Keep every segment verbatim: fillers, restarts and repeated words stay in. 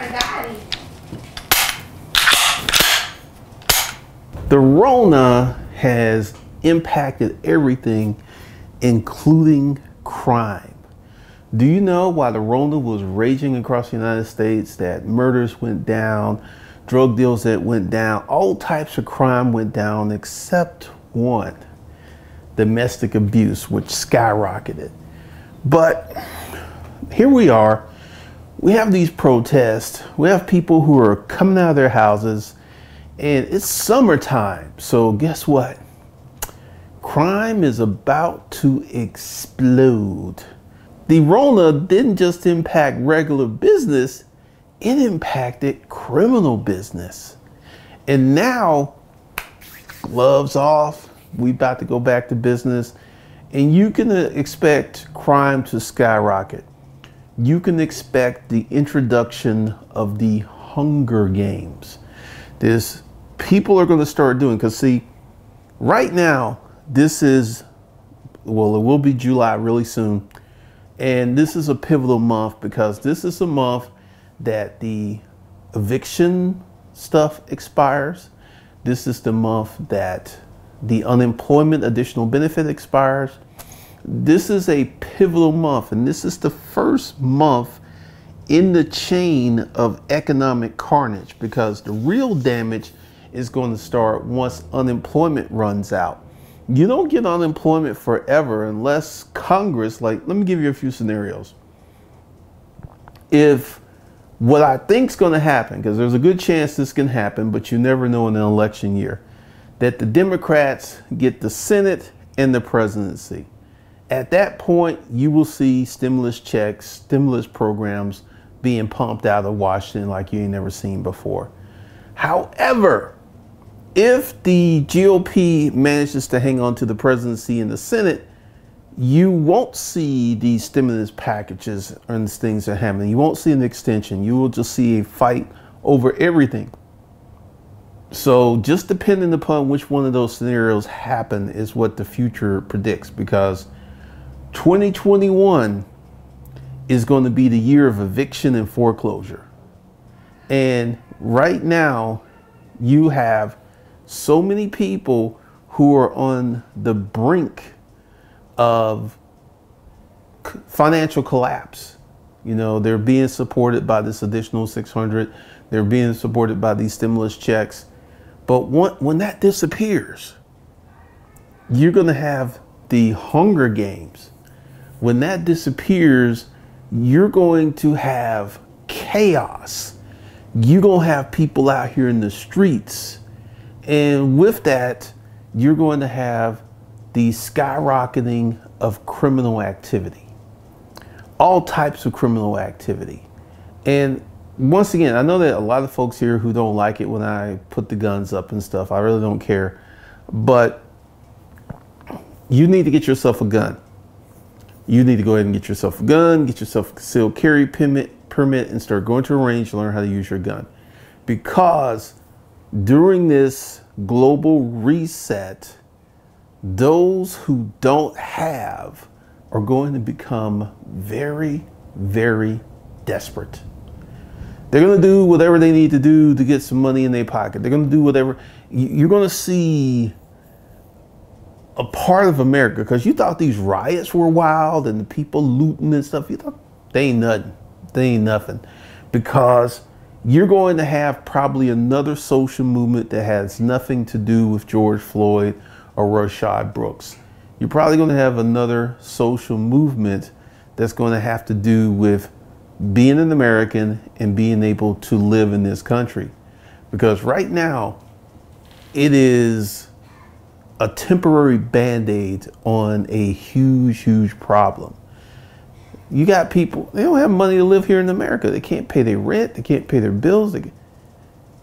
my body. The Rona has impacted everything, including crime. Do you know while the Rona was raging across the United States that murders went down, drug deals that went down, all types of crime went down except one, domestic abuse, which skyrocketed. But here we are, we have these protests, we have people who are coming out of their houses, and it's summertime, so guess what? Crime is about to explode. The Rona didn't just impact regular business, it impacted criminal business. And now, gloves off, we about to go back to business, and you can expect crime to skyrocket. You can expect the introduction of the Hunger Games. This people are going to start doing, because see, right now, this is, well, it will be July really soon. And this is a pivotal month, because this is a month that the eviction stuff expires. This is the month that the unemployment additional benefit expires. This is a pivotal month, and this is the first month in the chain of economic carnage, because the real damage is going to start once unemployment runs out. You don't get unemployment forever unless Congress, like, let me give you a few scenarios. If what I think's going to happen, because there's a good chance this can happen, but you never know in an election year, that the Democrats get the Senate and the presidency. At that point, you will see stimulus checks, stimulus programs being pumped out of Washington like you ain't never seen before. However, if the G O P manages to hang on to the presidency and the Senate, you won't see these stimulus packages and things that are happening. You won't see an extension. You will just see a fight over everything. So just depending upon which one of those scenarios happen is what the future predicts, because twenty twenty-one is going to be the year of eviction and foreclosure. And right now you have so many people who are on the brink of financial collapse. You know, they're being supported by this additional six hundred. They're being supported by these stimulus checks. But when that disappears, you're going to have the Hunger Games. When that disappears, you're going to have chaos. You're going to have people out here in the streets. And with that, you're going to have the skyrocketing of criminal activity, all types of criminal activity. And once again, I know that a lot of folks here who don't like it when I put the guns up and stuff, I really don't care. But you need to get yourself a gun. You need to go ahead and get yourself a gun, get yourself a concealed carry permit, permit, and start going to a range to learn how to use your gun. Because during this global reset, those who don't have are going to become very, very desperate. They're going to do whatever they need to do to get some money in their pocket. They're going to do whatever. You're going to see a part of America, because you thought these riots were wild and the people looting and stuff, you thought they ain't nothing. They ain't nothing. Because you're going to have probably another social movement that has nothing to do with George Floyd or Rashad Brooks. You're probably going to have another social movement that's going to have to do with being an American and being able to live in this country. Because right now, it is a temporary band-aid on a huge, huge problem. You got people, they don't have money to live here in America. They can't pay their rent. They can't pay their bills. They,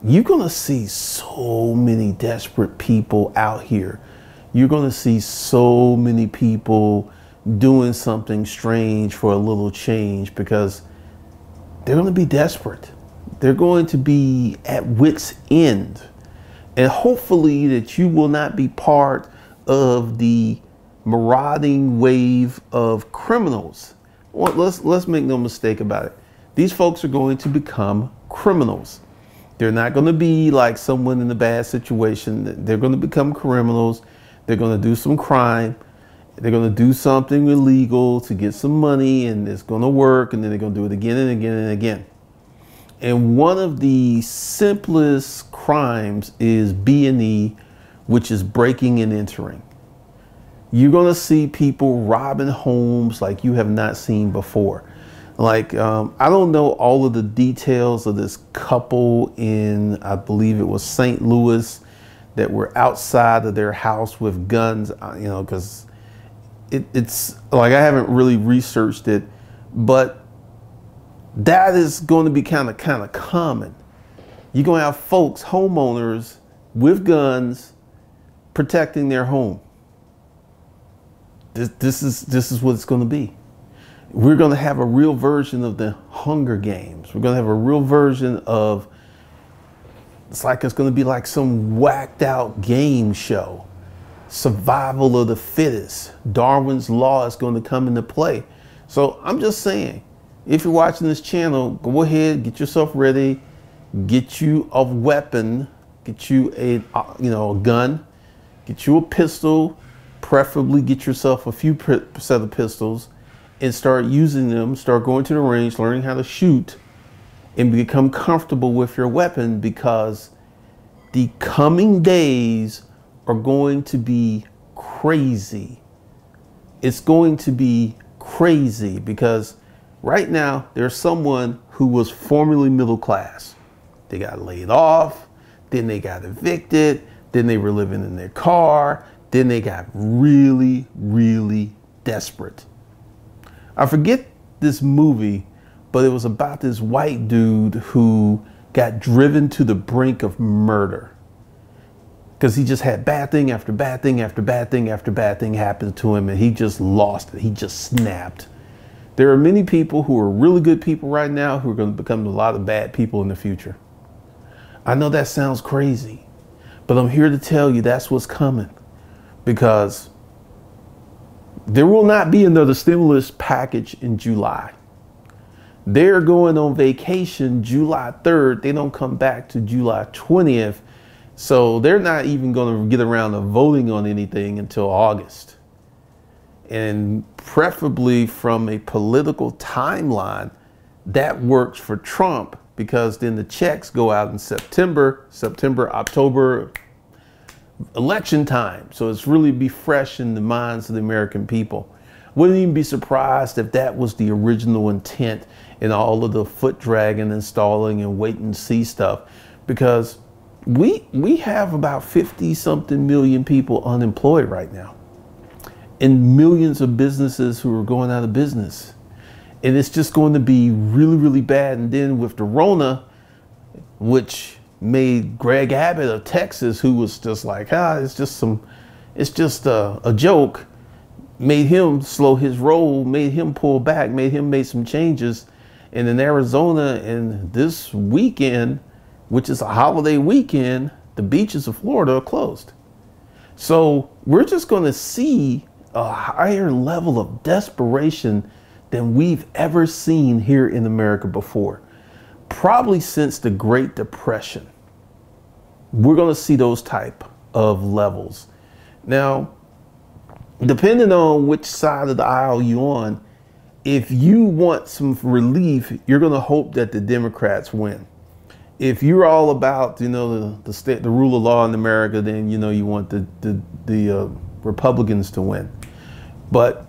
you're going to see so many desperate people out here. You're going to see so many people doing something strange for a little change, because they're going to be desperate. They're going to be at wit's end. And hopefully that you will not be part of the marauding wave of criminals. Well, let's, let's make no mistake about it. These folks are going to become criminals. They're not going to be like someone in a bad situation. They're going to become criminals. They're going to do some crime. They're going to do something illegal to get some money, and it's going to work, and then they're going to do it again and again and again. And one of the simplest crimes is B and E, which is breaking and entering. You're going to see people robbing homes like you have not seen before. Like, um, I don't know all of the details of this couple in, I believe it was Saint Louis, that were outside of their house with guns, you know, because it, it's like I haven't really researched it, but that is going to be kind of kind of common. You're going to have folks, homeowners with guns, protecting their home. This, this is this is what it's going to be. We're going to have a real version of the Hunger Games. We're going to have a real version of, it's like it's going to be like some whacked out game show. Survival of the fittest. Darwin's Law is going to come into play. So I'm just saying, if you're watching this channel, go ahead, get yourself ready, get you a weapon, get you a, you know, a gun, get you a pistol, preferably get yourself a few set of pistols and start using them, start going to the range, learning how to shoot, and become comfortable with your weapon, because the coming days are going to be crazy. It's going to be crazy because right now, there's someone who was formerly middle class. They got laid off, then they got evicted, then they were living in their car, then they got really, really desperate. I forget this movie, but it was about this white dude who got driven to the brink of murder because he just had bad thing after bad thing after bad thing after bad thing happened to him, and he just lost it. He just snapped. There are many people who are really good people right now who are going to become a lot of bad people in the future. I know that sounds crazy, but I'm here to tell you that's what's coming, because there will not be another stimulus package in July. They're going on vacation July third. They don't come back to July twentieth. So they're not even going to get around to voting on anything until August. And preferably from a political timeline, that works for Trump, because then the checks go out in September, September, October, election time. So it's really be fresh in the minds of the American people. Wouldn't even be surprised if that was the original intent in all of the foot dragging, installing, and wait and see stuff, because we, we have about fifty something million people unemployed right now, and millions of businesses who are going out of business. And it's just going to be really, really bad. And then with the Rona, which made Greg Abbott of Texas, who was just like, ah, it's just some, it's just a, a joke, made him slow his roll, made him pull back, made him make some changes. And in Arizona, and this weekend, which is a holiday weekend, the beaches of Florida are closed. So we're just going to see a higher level of desperation than we've ever seen here in America before. Probably since the Great Depression. We're going to see those type of levels. Now, depending on which side of the aisle you're on, if you want some relief, you're going to hope that the Democrats win. If you're all about, you know, the, the state, the rule of law in America, then, you know, you want the, the, the uh, Republicans to win. But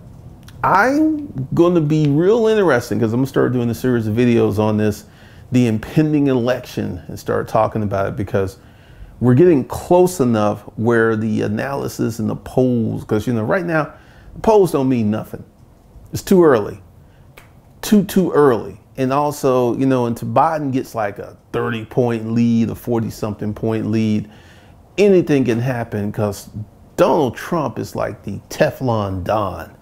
I'm going to be real interesting, because I'm going to start doing a series of videos on this, the impending election, and start talking about it, because we're getting close enough where the analysis and the polls, because, you know, right now, the polls don't mean nothing. It's too early, too, too early. And also, you know, until Biden gets like a thirty point lead, a forty something point lead, anything can happen, because Donald Trump is like the Teflon Don.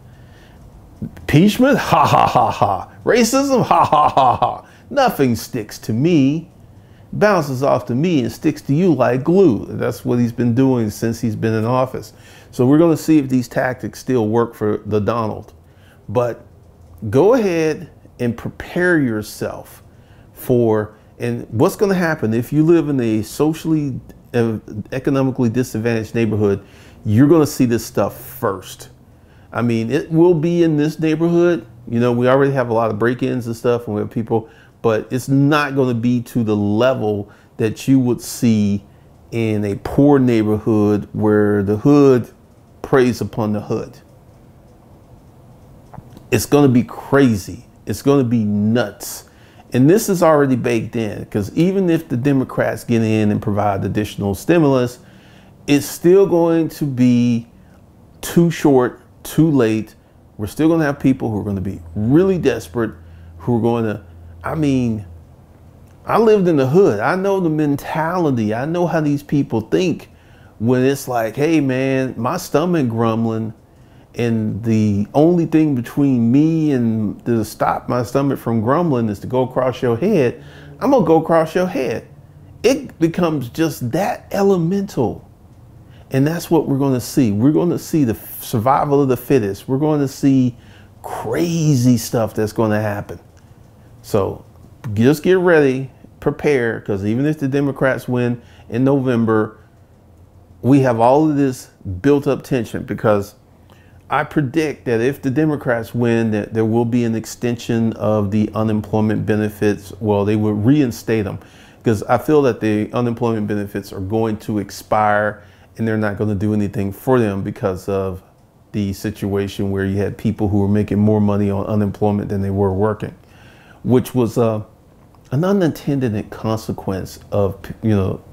Impeachment? Ha ha ha ha. Racism? Ha ha ha ha. Nothing sticks to me. Bounces off to me and sticks to you like glue. That's what he's been doing since he's been in office. So we're going to see if these tactics still work for the Donald. But go ahead and prepare yourself for And what's going to happen if you live in a socially, uh, economically disadvantaged neighborhood, you're going to see this stuff first. I mean, it will be in this neighborhood. You know, we already have a lot of break-ins and stuff, and we have people, but it's not going to be to the level that you would see in a poor neighborhood where the hood preys upon the hood. It's going to be crazy. It's going to be nuts. And this is already baked in, because even if the Democrats get in and provide additional stimulus, it's still going to be too short, too late. We're still going to have people who are going to be really desperate, who are going to, I mean, I lived in the hood. I know the mentality. I know how these people think when it's like, hey, man, my stomach grumbling, and the only thing between me and to stop my stomach from grumbling is to go across your head. I'm going to go across your head. It becomes just that elemental. And that's what we're going to see. We're going to see the survival of the fittest. We're going to see crazy stuff that's going to happen. So just get ready, prepare, because even if the Democrats win in November, we have all of this built up tension, because I predict that if the Democrats win, that there will be an extension of the unemployment benefits. Well, they will reinstate them, because I feel that the unemployment benefits are going to expire, and they're not going to do anything for them because of the situation where you had people who were making more money on unemployment than they were working, which was uh, an unintended consequence of, you know,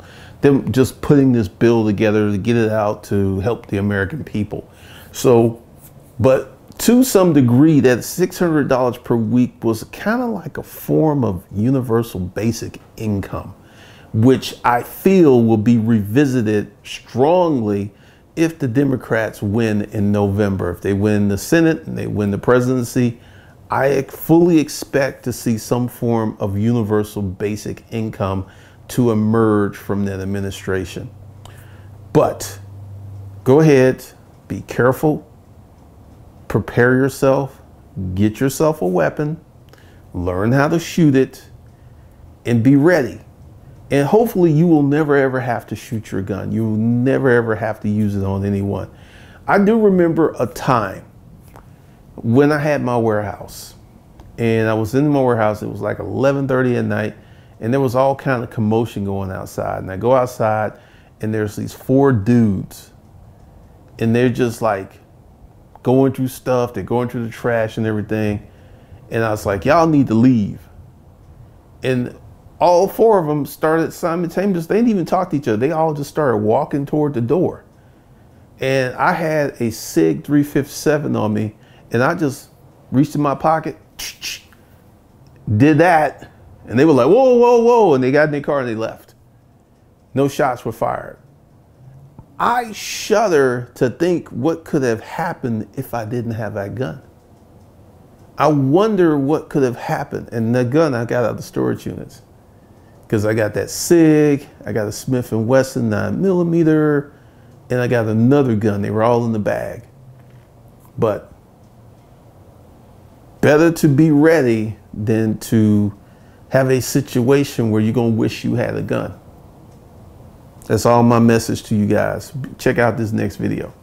them just putting this bill together to get it out to help the American people. So, but to some degree, that six hundred dollars per week was kind of like a form of universal basic income, which I feel will be revisited strongly if the Democrats win in November. If they win the Senate and they win the presidency, I fully expect to see some form of universal basic income to emerge from that administration. But go ahead. Be careful, prepare yourself, get yourself a weapon, learn how to shoot it, and be ready. And hopefully you will never ever have to shoot your gun. You will never ever have to use it on anyone. I do remember a time when I had my warehouse, and I was in my warehouse. It was like eleven thirty at night, and there was all kind of commotion going outside. And I go outside, and there's these four dudes, and they're just like going through stuff. They're going through the trash and everything. And I was like, y'all need to leave. And all four of them started simultaneously. They didn't even talk to each other. They all just started walking toward the door. And I had a SIG three fifty-seven on me, and I just reached in my pocket, did that. And they were like, whoa, whoa, whoa. And they got in their car and they left. No shots were fired. I shudder to think what could have happened if I didn't have that gun. I wonder what could have happened. And the gun I got out of the storage units, because I got that SIG, I got a Smith and Wesson nine millimeter, and I got another gun. They were all in the bag. But better to be ready than to have a situation where you're going to wish you had a gun. That's all my message to you guys. Check out this next video.